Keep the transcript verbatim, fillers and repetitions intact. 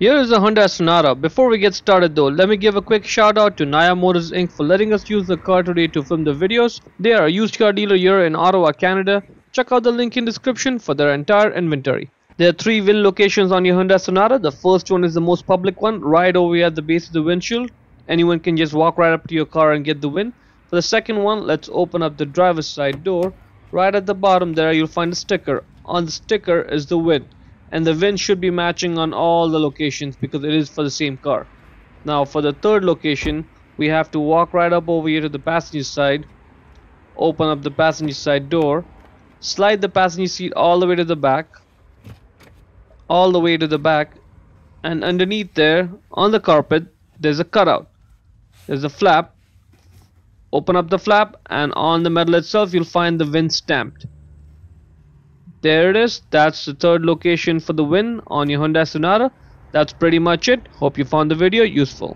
Here is a Hyundai Sonata. Before we get started though, let me give a quick shout out to Naya Motors Incorporated for letting us use the car today to film the videos. They are a used car dealer here in Ottawa, Canada. Check out the link in description for their entire inventory. There are three V I N locations on your Hyundai Sonata. The first one is the most public one, right over here at the base of the windshield. Anyone can just walk right up to your car and get the V I N. For the second one, let's open up the driver's side door. Right at the bottom there you'll find a sticker. On the sticker is the V I N. And the V I N should be matching on all the locations because it is for the same car. Now for the third location, we have to walk right up over here to the passenger side, open up the passenger side door, slide the passenger seat all the way to the back, all the way to the back, and underneath there on the carpet there's a cutout. There's a flap. Open up the flap and on the metal itself you'll find the V I N stamped. There it is. That's the third location for the V I N on your Hyundai Sonata. That's pretty much it. Hope you found the video useful.